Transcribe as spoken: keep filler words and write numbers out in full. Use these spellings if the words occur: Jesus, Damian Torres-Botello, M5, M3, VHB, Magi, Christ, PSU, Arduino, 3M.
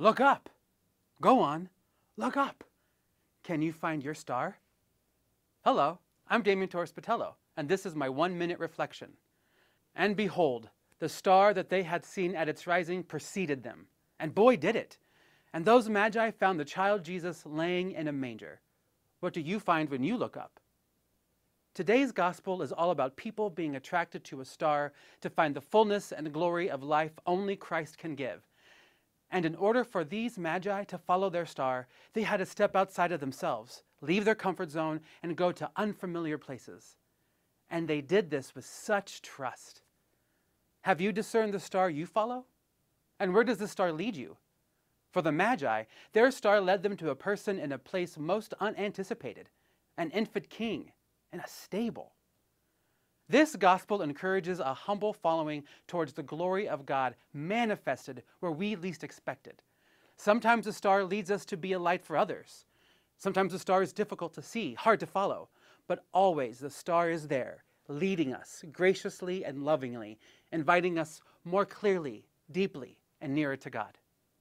Look up. Go on. Look up. Can you find your star? Hello, I'm Damian Torres-Botello, and this is my one-minute reflection. And behold, the star that they had seen at its rising preceded them. And boy, did it. And those Magi found the child Jesus laying in a manger. What do you find when you look up? Today's gospel is all about people being attracted to a star to find the fullness and glory of life only Christ can give. And in order for these Magi to follow their star, they had to step outside of themselves, leave their comfort zone, and go to unfamiliar places. And they did this with such trust. Have you discerned the star you follow? And where does the star lead you? For the Magi, their star led them to a person in a place most unanticipated, an infant king in a stable. This gospel encourages a humble following towards the glory of God manifested where we least expect it. Sometimes a star leads us to be a light for others. Sometimes a star is difficult to see, hard to follow, but always the star is there, leading us graciously and lovingly, inviting us more clearly, deeply, and nearer to God.